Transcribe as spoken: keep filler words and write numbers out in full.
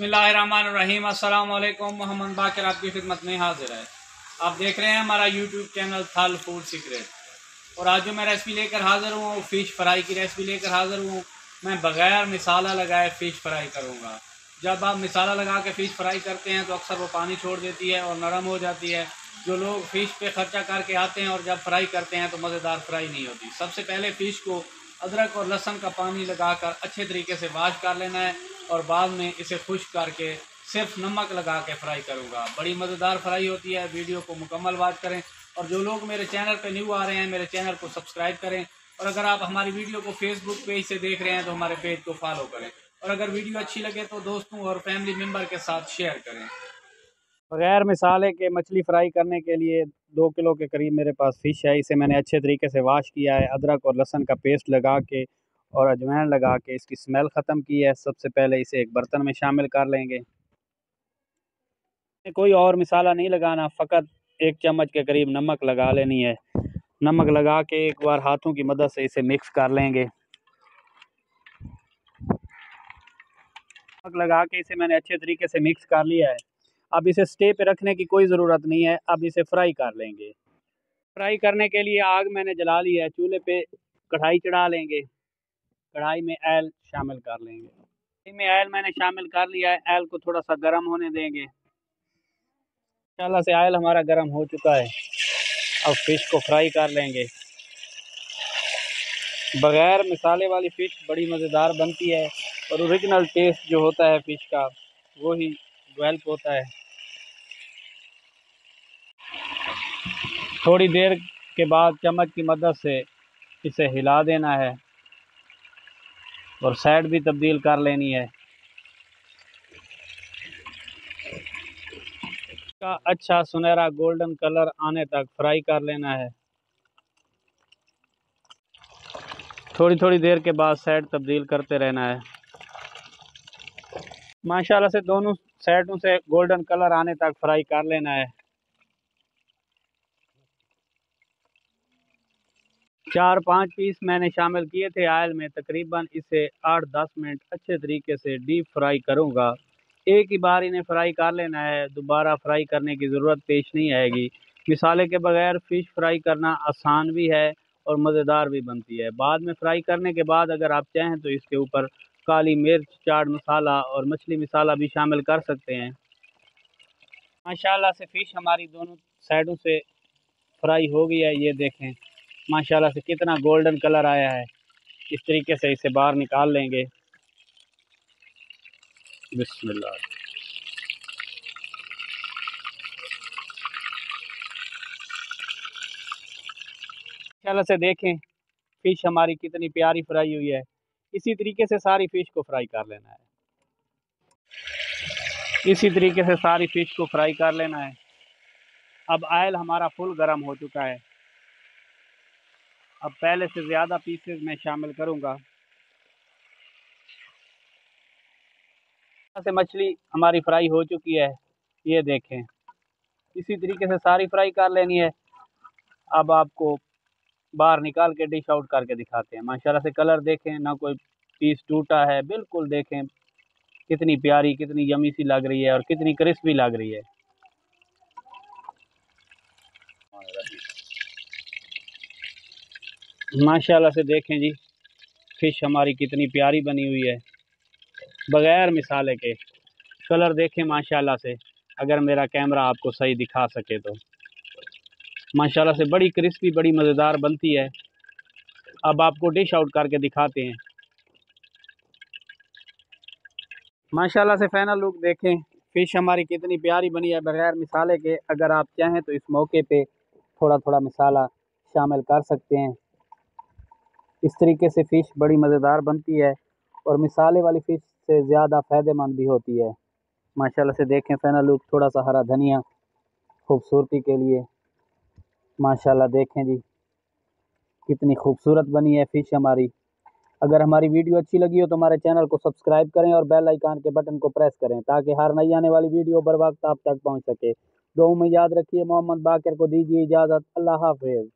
बिस्मिल्लाहिर्रहमानिर्रहीम, अस्सलाम वालेकुम। मोहम्मद बाकिर आपकी खिदमत में हाजिर है। आप देख रहे हैं हमारा YouTube channel Thaal food secret. और आज जो मैं रेसिपी लेकर हाज़िर हूँ, फ़िश फ्राई की रेसिपी लेकर हाज़िर हूँ। मैं बग़ैर मसाला लगाए फ़िश फ्राई करूँगा। जब आप मसाला लगा के फ़िश फ्राई करते हैं तो अक्सर वो पानी छोड़ देती है और नरम हो जाती है। जो लोग फ़िश पे ख़र्चा करके आते हैं और जब फ्राई करते हैं तो मज़ेदार फ्राई नहीं होती। सबसे पहले फ़िश को अदरक और लहसुन का पानी लगाकर अच्छे तरीके से वाश कर लेना है और बाद में इसे खुश्क करके सिर्फ नमक लगा के फ्राई करूँगा। बड़ी मज़ेदार फ्राई होती है। वीडियो को मुकम्मल वॉच करें। और जो लोग मेरे चैनल पर न्यू आ रहे हैं, मेरे चैनल को सब्सक्राइब करें। और अगर आप हमारी वीडियो को फेसबुक पेज से देख रहे हैं तो हमारे पेज को फॉलो करें। और अगर वीडियो अच्छी लगे तो दोस्तों और फैमिली मेम्बर के साथ शेयर करें। बगैर मिसाले के मछली फ्राई करने के लिए दो किलो के करीब मेरे पास फ़िश है। इसे मैंने अच्छे तरीके से वाश किया है, अदरक और लहसुन का पेस्ट लगा के और अजवाइन लगा के इसकी स्मेल ख़त्म की है। सबसे पहले इसे एक बर्तन में शामिल कर लेंगे। कोई और मिसाला नहीं लगाना, फ़कत एक चम्मच के करीब नमक लगा लेनी है। नमक लगा के एक बार हाथों की मदद से इसे मिक्स कर लेंगे। नमक लगा के इसे मैंने अच्छे तरीके से मिक्स कर लिया है। अब इसे स्टे पे रखने की कोई ज़रूरत नहीं है। अब इसे फ्राई कर लेंगे। फ्राई करने के लिए आग मैंने जला ली है। चूल्हे पे कढ़ाई चढ़ा लेंगे। कढ़ाई में आयल शामिल कर लेंगे। कढ़ाई में आयल मैंने शामिल कर लिया है। आयल को थोड़ा सा गर्म होने देंगे। इंशाल्लाह से आयल हमारा गर्म हो चुका है। अब फ़िश को फ्राई कर लेंगे। बग़ैर मसाले वाली फ़िश बड़ी मज़ेदार बनती है और ओरिजिनल टेस्ट जो होता है फ़िश का वो ही डेवलप होता है। थोड़ी देर के बाद चम्मच की मदद से इसे हिला देना है और साइड भी तब्दील कर लेनी है। इसका अच्छा सुनहरा गोल्डन कलर आने तक फ्राई कर लेना है। थोड़ी थोड़ी देर के बाद साइड तब्दील करते रहना है। माशाल्लाह से दोनों साइडों से गोल्डन कलर आने तक फ्राई कर लेना है। चार पाँच पीस मैंने शामिल किए थे आयल में। तकरीबन इसे आठ दस मिनट अच्छे तरीके से डीप फ्राई करूँगा। एक ही बार इन्हें फ्राई कर लेना है, दोबारा फ्राई करने की ज़रूरत पेश नहीं आएगी। मिसाले के बगैर फ़िश फ्राई करना आसान भी है और मज़ेदार भी बनती है। बाद में फ्राई करने के बाद अगर आप चाहें तो इसके ऊपर काली मिर्च, चाट मसाला और मछली मसाला भी शामिल कर सकते हैं। माशाल्लाह से फ़िश हमारी दोनों साइडों से फ्राई हो गई है। ये देखें माशाल्लाह से कितना गोल्डन कलर आया है। इस तरीके से इसे बाहर निकाल लेंगे। बिस्मिल्लाह। माशाल्लाह से देखें फ़िश हमारी कितनी प्यारी फ्राई हुई है। इसी तरीके से सारी फ़िश को फ्राई कर लेना है। इसी तरीके से सारी फ़िश को फ्राई कर लेना है। अब आयल हमारा फुल गर्म हो चुका है। अब पहले से ज़्यादा पीसेस मैं शामिल करूँगा। ऐसे मछली हमारी फ्राई हो चुकी है। ये देखें इसी तरीके से सारी फ्राई कर लेनी है। अब आपको बाहर निकाल के डिश आउट करके दिखाते हैं। माशाल्लाह से कलर देखें, ना कोई पीस टूटा है। बिल्कुल देखें कितनी प्यारी, कितनी यमी सी लग रही है और कितनी क्रिस्पी लग रही है। माशाल्लाह से देखें जी फ़िश हमारी कितनी प्यारी बनी हुई है बग़ैर मिसाले के। कलर देखें माशाल्लाह से, अगर मेरा कैमरा आपको सही दिखा सके तो। माशाल्लाह से बड़ी क्रिस्पी, बड़ी मज़ेदार बनती है। अब आपको डिश आउट करके दिखाते हैं। माशाल्लाह से फाइनल लुक देखें। फ़िश हमारी कितनी प्यारी बनी है बग़ैर मिसाले के। अगर आप चाहें तो इस मौके पे थोड़ा थोड़ा मिसाला शामिल कर सकते हैं। इस तरीके से फ़िश बड़ी मज़ेदार बनती है और मिसाले वाली फ़िश से ज़्यादा फ़ायदेमंद भी होती है। माशाल्लाह से देखें फाइनल लुक, थोड़ा सा हरा धनिया खूबसूरती के लिए। माशाल्लाह देखें जी कितनी खूबसूरत बनी है फ़िश हमारी। अगर हमारी वीडियो अच्छी लगी हो तो हमारे चैनल को सब्सक्राइब करें और बेल आइकान के बटन को प्रेस करें ताकि हर नई आने वाली वीडियो बर वक्त आप तक पहुंच सके। दुआओं में याद रखिए। मोहम्मद बाकिर को दीजिए इजाज़त। अल्लाह हाफ़िज़।